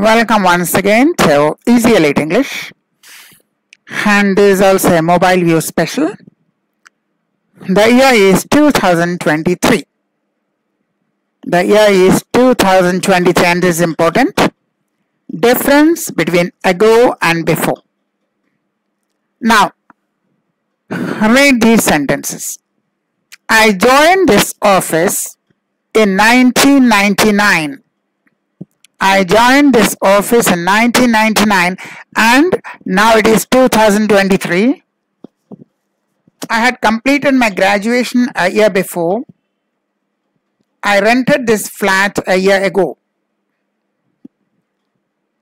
Welcome once again to Easy Elite English, and this is also a mobile view special. The year is 2023. The year is 2023 and is important. Difference between ago and before. Now, read these sentences. I joined this office in 1999. I joined this office in 1999 and now it is 2023. I had completed my graduation a year before. I rented this flat a year ago.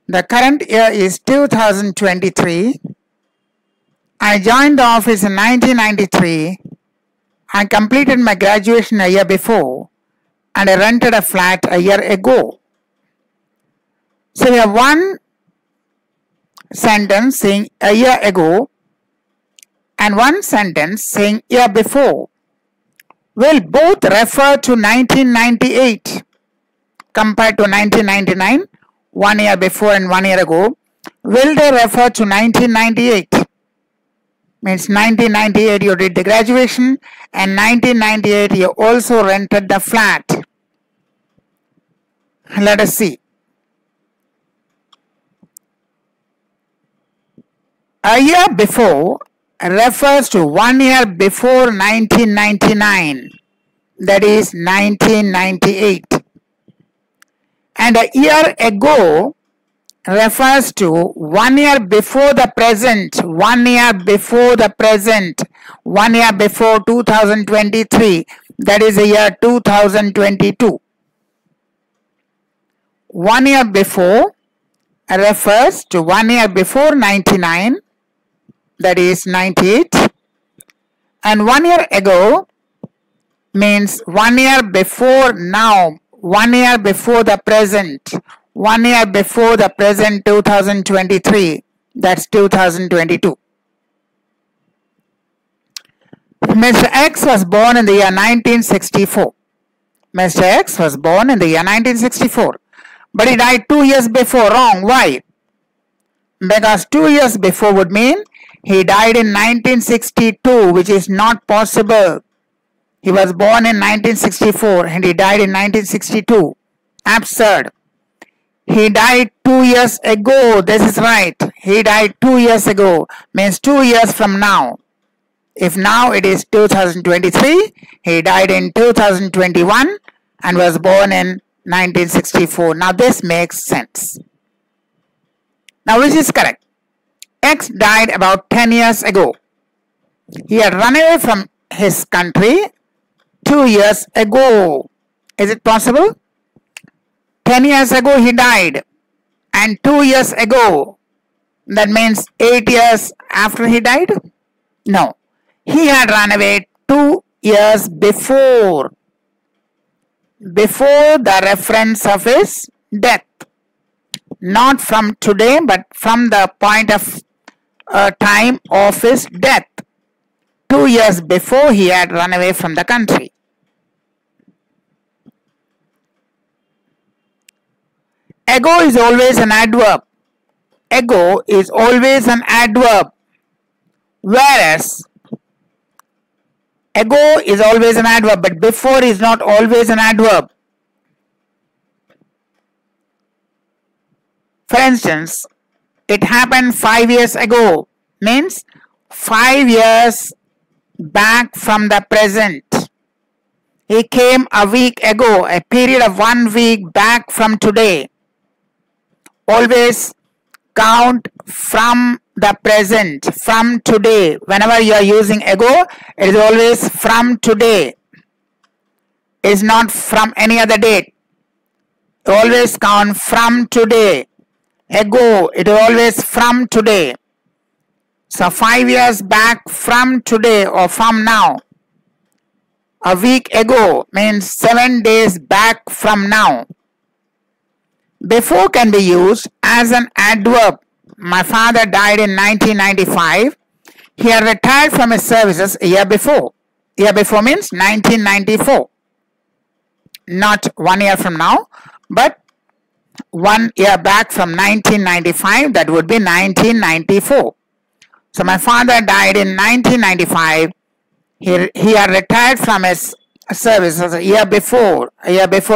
The current year is 2023. I joined the office in 1993. I completed my graduation a year before and I rented a flat a year ago. So we have one sentence saying a year ago and one sentence saying year before. Will both refer to 1998 compared to 1999, 1 year before and 1 year ago. Will they refer to 1998? Means 1998 you did the graduation and 1998 you also rented the flat. Let us see. A year before refers to 1 year before 1999, that is 1998. And a year ago refers to 1 year before the present, 1 year before the present, 1 year before 2023, that is the year 2022. 1 year before refers to 1 year before 99. That is 98, and 1 year ago means 1 year before now, 1 year before the present, 1 year before the present 2023, that's 2022. Mr. X was born in the year 1964. Mr. X was born in the year 1964, but he died 2 years before. Wrong. Why? Because 2 years before would mean he died in 1962, which is not possible. He was born in 1964 and he died in 1962. Absurd. He died 2 years ago. This is right. He died 2 years ago. Means 2 years from now. If now it is 2023, he died in 2021 and was born in 1964. Now this makes sense. Now which is correct? X died about 10 years ago. He had run away from his country 2 years ago. Is it possible? 10 years ago he died and 2 years ago, that means 8 years after he died? No. He had run away 2 years before the reference of his death. Not from today but from the point of time of his death. 2 years before he had run away from the country. Ago is always an adverb. Ago is always an adverb. Whereas ago is always an adverb, but before is not always an adverb. For instance, it happened 5 years ago means 5 years back from the present. He came a week ago, a period of 1 week back from today. Always count from the present, from today. Whenever you are using ago, it is always from today. It is not from any other date. Always count from today. Ago, it is always from today. So 5 years back from today or from now. A week ago means 7 days back from now. Before can be used as an adverb. My father died in 1995. He had retired from his services a year before. Year before means 1994. Not 1 year from now, but 1 year back from 1995, that would be 1994. So my father died in 1995. He had retired from his service a year before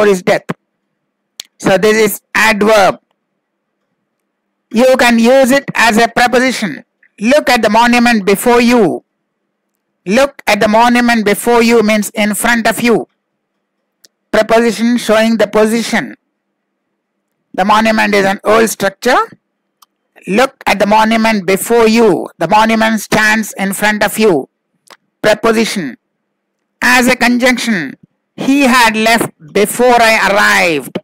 his death. So this is adverb. You can use it as a preposition. Look at the monument before you. Look at the monument before you means in front of you. Preposition showing the position. The monument is an old structure. Look at the monument before you. The monument stands in front of you. Preposition. As a conjunction, he had left before I arrived.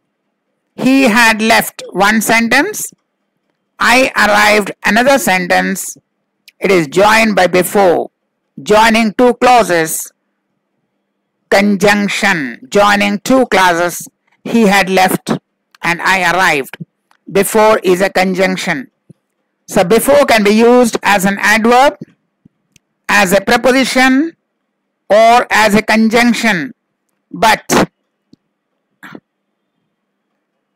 He had left one sentence. I arrived another sentence. It is joined by before. Joining two clauses. Conjunction. Joining two clauses. He had left and I arrived. Before is a conjunction. So before can be used as an adverb, as a preposition, or as a conjunction. But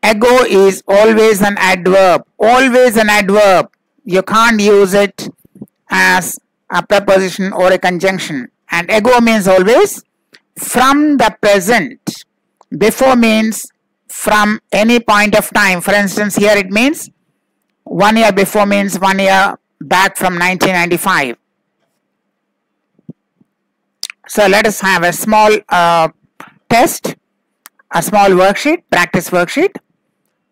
ago is always an adverb. Always an adverb. You can't use it as a preposition or a conjunction. And ago means always. From the present. Before means from any point of time. For instance, here it means 1 year before means 1 year back from 1995. So let us have a small test. A small worksheet. Practice worksheet.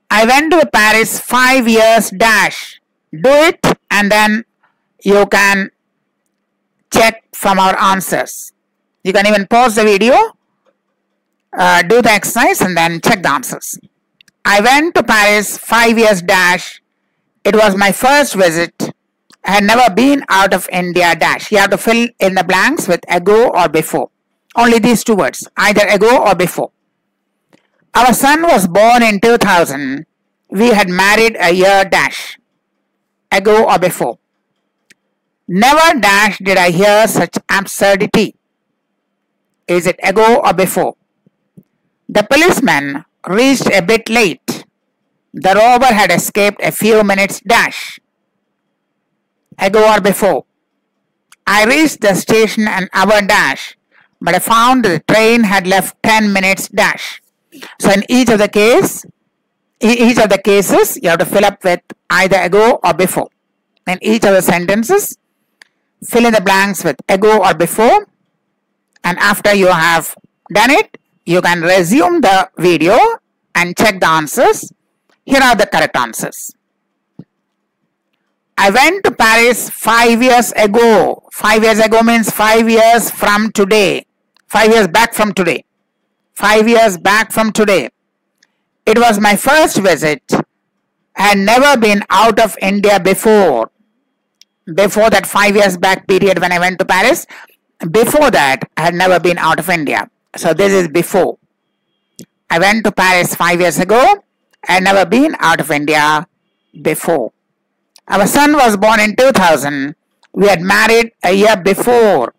I went to Paris 5 years dash. Do it and then you can check from our answers. You can even pause the video, do the exercise and then check the answers. I went to Paris 5 years dash. It was my first visit. I had never been out of India dash. You have to fill in the blanks with ago or before. Only these two words, either ago or before. Our son was born in 2000. We had married a year dash. Ago or before. Never dash did I hear such absurdity. Is it ago or before? The policeman reached a bit late. The robber had escaped a few minutes dash. Ago or before. I reached the station an hour dash, but I found the train had left 10 minutes dash. So in each of the cases, you have to fill up with either ago or before. In each of the sentences, fill in the blanks with ago or before, and after you have done it, you can resume the video and check the answers. Here are the correct answers. I went to Paris 5 years ago. 5 years ago means 5 years from today. 5 years back from today. 5 years back from today. It was my first visit. I had never been out of India before. Before that 5 years back period when I went to Paris, before that, I had never been out of India. So this is before. I went to Paris 5 years ago. I had never been out of India before. Our son was born in 2000. We had married a year before.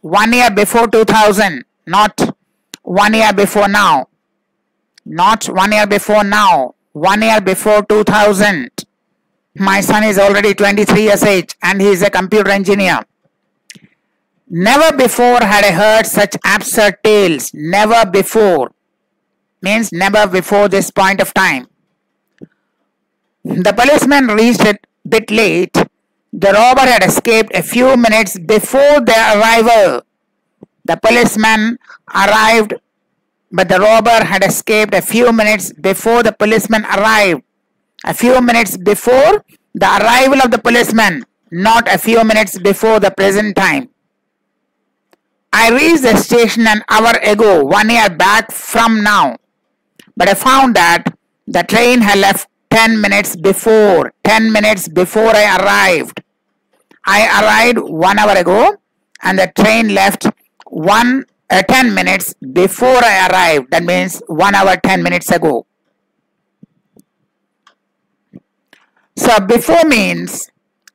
1 year before 2000. Not 1 year before now. Not 1 year before now. 1 year before 2000. My son is already 23 years age and he is a computer engineer. Never before had I heard such absurd tales. Never before means never before this point of time. The policeman reached a bit late. The robber had escaped a few minutes before their arrival. The policeman arrived, but the robber had escaped a few minutes before the policeman arrived. A few minutes before the arrival of the policeman, not a few minutes before the present time. I reached the station an hour ago, 1 year back from now. But I found that the train had left 10 minutes before. 10 minutes before I arrived. I arrived 1 hour ago and the train left 10 minutes before I arrived. That means 1 hour 10 minutes ago. So before means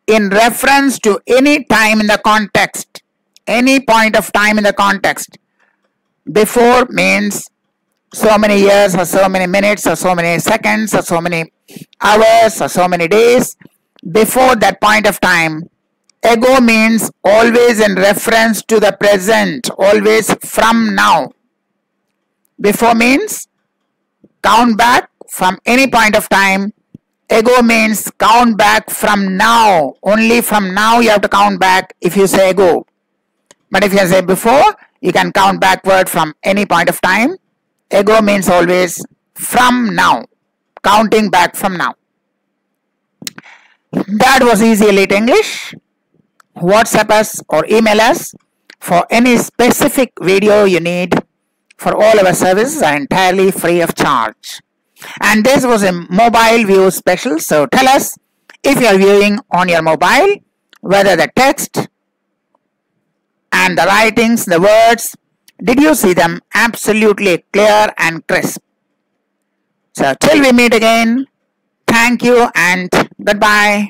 in reference to any time in the context. Any point of time in the context. Before means so many years or so many minutes or so many seconds or so many hours or so many days before that point of time. Ago means always in reference to the present, always from now. Before means count back from any point of time. Ago means count back from now. Only from now you have to count back if you say ago. But if you say before, you can count backward from any point of time. Ago means always from now. Counting back from now. That was Easy Elite English. WhatsApp us or email us for any specific video you need. For all our services are entirely free of charge. And this was a mobile view special. So tell us if you are viewing on your mobile, whether the text and the writings, the words, did you see them absolutely clear and crisp? So till we meet again, thank you and goodbye.